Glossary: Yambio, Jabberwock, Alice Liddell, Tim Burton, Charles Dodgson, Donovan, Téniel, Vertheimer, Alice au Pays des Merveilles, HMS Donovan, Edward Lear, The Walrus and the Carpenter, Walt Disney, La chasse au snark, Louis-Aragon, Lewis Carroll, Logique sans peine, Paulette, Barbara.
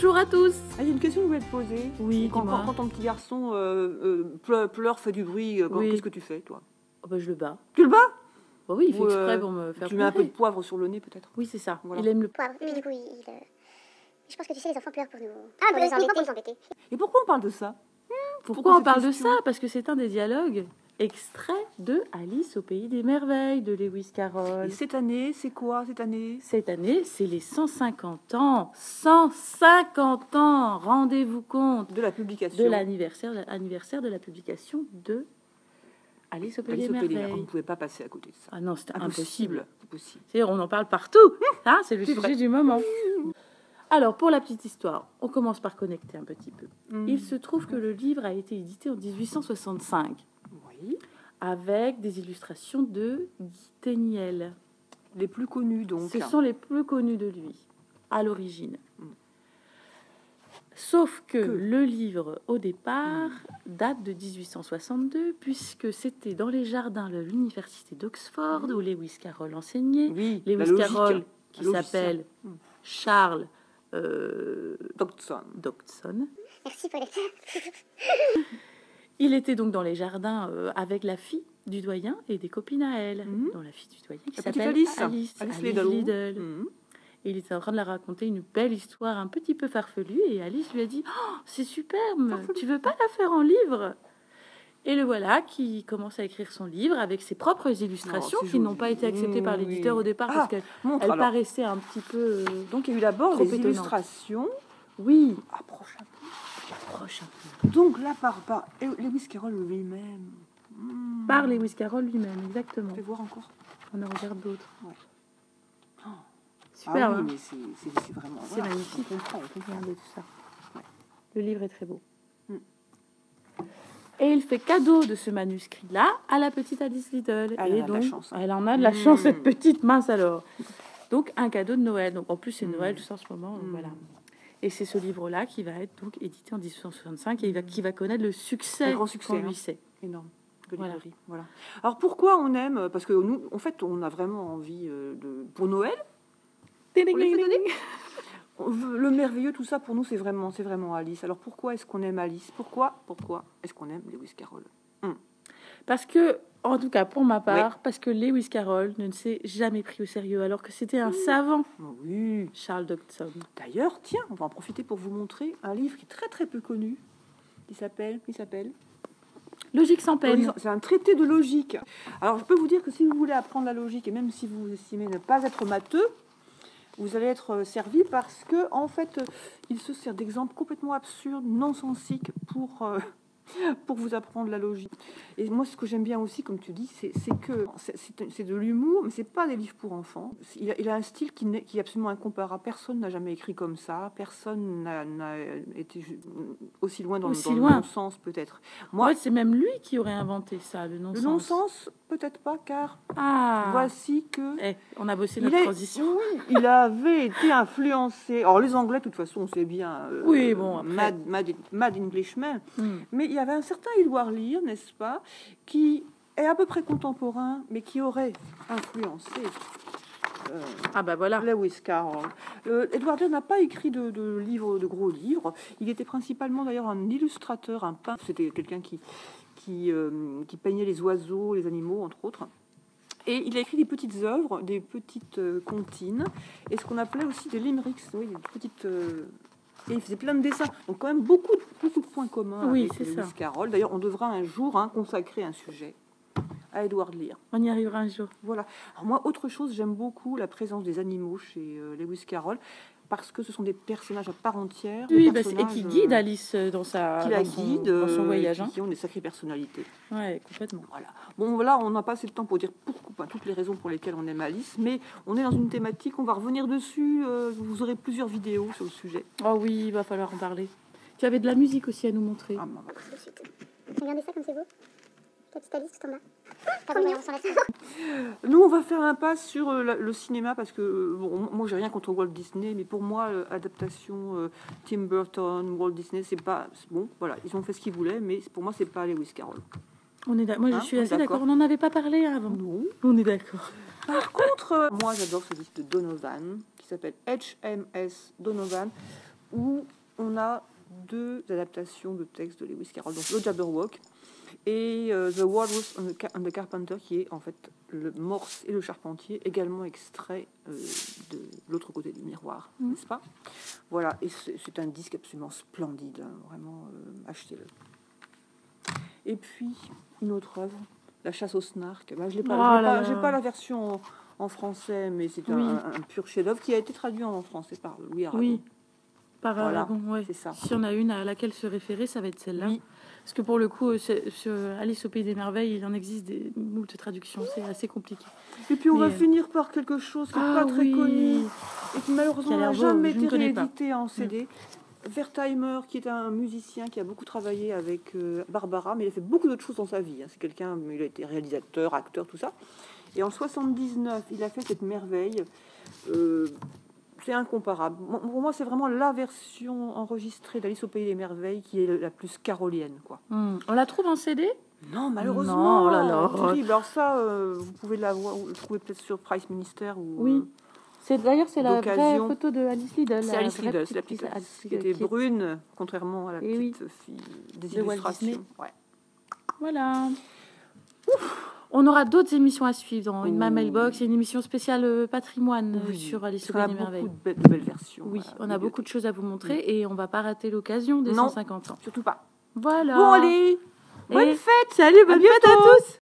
Bonjour à tous. Ah, il y a une question que je voulais te poser. Oui, quand ton petit garçon pleure, fait du bruit, oui. Qu'est-ce que tu fais, toi? Oh, bah, je le bats. Tu le bats? Bah, oui, il fait exprès pour me faire pleurer. Tu mets un peu de poivre sur le nez, peut-être? Oui, c'est ça. Voilà. Il aime le poivre. Mais du coup, je pense que tu sais, les enfants pleurent pour nous. Ah, pour nous embêter. Et pourquoi on parle de ça? Pourquoi on parle de ça? Parce que c'est un des dialogues extraits de Alice au Pays des Merveilles de Lewis Carroll. Et cette année, c'est quoi cette année? Cette année, c'est les 150 ans. 150 ans, rendez-vous compte. De la publication. De l'anniversaire de la publication de Alice au Pays des Merveilles. On ne pouvait pas passer à côté de ça. Ah non, c'était impossible. C'est-à-dire, on en parle partout. Hein, c'est le sujet du moment. Alors, pour la petite histoire, on commence par connecter un petit peu. Il se trouve que le livre a été édité en 1865. Oui. Avec des illustrations de Téniel. Les plus connus, donc. Ce sont les plus connus de lui, à l'origine. Sauf que le livre, au départ, date de 1862, puisque c'était dans les jardins de l'université d'Oxford, où Lewis Carroll enseignait. Oui, Lewis Carroll, qui s'appelle Charles... Dodgson. Merci Paulette. Il était donc dans les jardins avec la fille du doyen et des copines à elle, dont la fille du doyen qui s'appelle Alice Liddell. Et il était en train de la raconter une belle histoire un petit peu farfelue et Alice lui a dit oh, c'est superbe, tu veux pas la faire en livre? Et le voilà qui commence à écrire son livre avec ses propres illustrations qui n'ont pas été acceptées par l'éditeur au départ parce qu'elles paraissaient un petit peu. Donc il y a eu d'abord les illustrations. Oui. Approche un peu. Approche un peu. Donc là par Lewis Carroll lui-même. Par Lewis Carroll lui-même, exactement. On peut voir encore. On en regarde d'autres. Ouais. Oh. Super. Ah oui, mais c'est vraiment. C'est magnifique. On comprend tout ça. Ouais. Le livre est très beau. Et il fait cadeau de ce manuscrit-là à la petite Alice Liddell. Elle en a de la chance. Elle en a de la chance, cette petite mince alors. Donc, un cadeau de Noël. Donc, en plus, c'est Noël tout ça en ce moment. Donc, voilà. Et c'est ce livre-là qui va être donc édité en 1865 et qui va connaître le succès. Un grand succès. Hein. Énorme. Voilà. Voilà. Alors, pourquoi on aime? Parce que nous, en fait, on a vraiment envie de... Pour Noël, le merveilleux, tout ça, pour nous, c'est vraiment Alice. Alors, pourquoi est-ce qu'on aime Alice? Pourquoi est-ce qu'on aime Lewis Carroll? Parce que, en tout cas, pour ma part, parce que Lewis Carroll ne s'est jamais pris au sérieux, alors que c'était un savant. Oui. Charles Dodgson. D'ailleurs, tiens, on va en profiter pour vous montrer un livre qui est très, très peu connu. Il s'appelle Logique sans peine. C'est un traité de logique. Alors, je peux vous dire que si vous voulez apprendre la logique, et même si vous estimez ne pas être matheux, vous allez être servi parce que, en fait, il se sert d'exemples complètement absurdes, nonsensiques pour vous apprendre la logique. Et moi, ce que j'aime bien aussi, comme tu dis, c'est de l'humour, mais c'est pas des livres pour enfants. Il a un style qui est absolument incomparable. Personne n'a jamais écrit comme ça. Personne n'a été aussi loin dans le non-sens, peut-être. Moi, en fait, c'est même lui qui aurait inventé ça, le non-sens. Le non-sens, peut-être pas, car voici que... on a bossé notre transition. Oui, il avait été influencé. Alors, les Anglais, de toute façon, on sait bien... oui, bon, après... Mad Englishman. Mais il y avait un certain Edward Lear, n'est-ce pas, qui est à peu près contemporain, mais qui aurait influencé Lewis Carroll. Edward Lear n'a pas écrit de gros livres. Il était principalement d'ailleurs un illustrateur, un peintre. C'était quelqu'un qui peignait les oiseaux, les animaux, entre autres. Et il a écrit des petites œuvres, des petites comptines, et ce qu'on appelait aussi des limericks, des petites... Et il faisait plein de dessins. Donc, quand même, beaucoup de points communs avec Lewis Carroll. D'ailleurs, on devra un jour consacrer un sujet à Edward Lear. On y arrivera un jour. Voilà. Alors, moi, autre chose, j'aime beaucoup la présence des animaux chez Lewis Carroll parce que ce sont des personnages à part entière. Oui, et qui guide Alice dans son voyage. Qui ont des sacrées personnalités. Oui, complètement. Voilà. Bon, voilà, on n'a pas assez de temps pour dire toutes les raisons pour lesquelles on aime Alice, mais on est dans une thématique, on va revenir dessus. Vous aurez plusieurs vidéos sur le sujet. Oh oui, il va falloir en parler. Tu avais de la musique aussi à nous montrer. Ah, maman. Regardez ça comme c'est beau. La petite Alice tout en bas. Nous, on va faire un pas sur le cinéma parce que moi, j'ai rien contre Walt Disney, mais pour moi, adaptation Tim Burton, Walt Disney, c'est pas bon. Voilà, ils ont fait ce qu'ils voulaient, mais pour moi, c'est pas Lewis Carroll. On est moi, je suis assez d'accord. On n'en avait pas parlé avant. Non, on est d'accord. Par contre, moi, j'adore ce disque de Donovan qui s'appelle HMS Donovan. où on a deux adaptations de textes de Lewis Carroll, donc le Jabberwock et The Walrus and the Carpenter, qui est en fait le Morse et le Charpentier, également extrait de l'autre côté du miroir, n'est-ce pas? Voilà, et c'est un disque absolument splendide, hein, vraiment, achetez-le. Et puis, une autre œuvre, La chasse au snark. Ben, je n'ai pas, pas la version en français, mais c'est un pur chef-d'œuvre qui a été traduit en français par Louis-Aragon. Oui. Par voilà, ouais. C'est ça. Si on a une à laquelle se référer, ça va être celle-là. Oui. Parce que pour le coup, Alice au Pays des Merveilles, il en existe des moult traductions. C'est assez compliqué. Et puis on va finir par quelque chose qui n'est pas très connu et qui malheureusement n'a jamais été réédité en CD. Vertheimer, qui est un musicien qui a beaucoup travaillé avec Barbara, mais il a fait beaucoup d'autres choses dans sa vie. Hein. C'est quelqu'un, il a été réalisateur, acteur, tout ça. Et en 79, il a fait cette merveille. C'est incomparable. Pour moi, c'est vraiment la version enregistrée d'Alice au Pays des Merveilles qui est la plus carolienne, quoi. On la trouve en CD? Non, malheureusement. Non, alors ça, vous pouvez le trouver peut-être sur Price Minister ou. Oui. D'ailleurs, c'est la vraie photo de Alice Liddell. C'est Alice Liddell, c'est la petite Alice qui était brune, contrairement à la petite fille des illustrations. Ouais. Voilà. Ouf. On aura d'autres émissions à suivre dans une Mailbox et une émission spéciale patrimoine sur Alice au Pays des Merveilles. On a beaucoup de belles versions. Oui, voilà, on a beaucoup de choses à vous montrer et on ne va pas rater l'occasion des 150 ans. Surtout pas. Voilà. Bon, allez, bonne fête. Salut, bonne fête à tous.